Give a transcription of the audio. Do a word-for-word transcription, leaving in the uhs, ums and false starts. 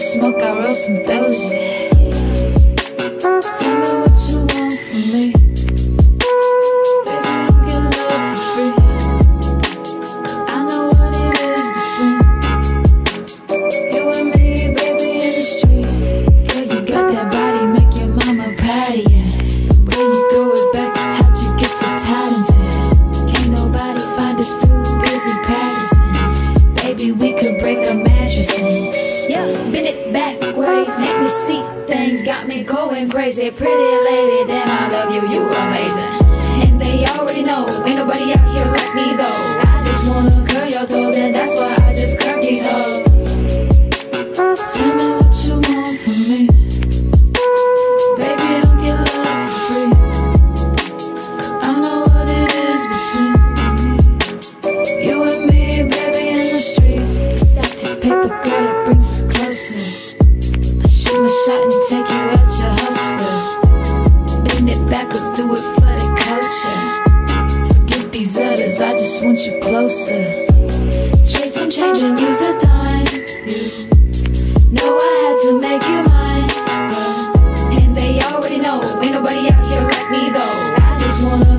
Smoke, I roll some doja. Tell me what you want from me. Baby, don't get love for free. I know what it is between you and me, baby, in the streets. Girl, you got that body, make your mama proud of you. The way you throw it back, how'd you get so talented? Can't nobody find us too busy practicing. Baby, we could break a mattress in. Yeah, bend it backwards, make me see things, got me going crazy. Pretty lady, damn, I love you, you amazing. And they already know, ain't nobody out here like me though. I just wanna curl your toes, and that's why I just curve these hoes. Tell me what you want from me. Baby, don't get love for free. I know what it is between you and me, baby, in the streets. Stop this paper, girl, it brings closer. I shoot my shot and take you out your hustler. Bend it backwards, do it for the culture. Forget these others, I just want you closer. Chasing, changing, use a dime. You know I had to make you mine, girl. And they already know, ain't nobody out here like me though. I just wanna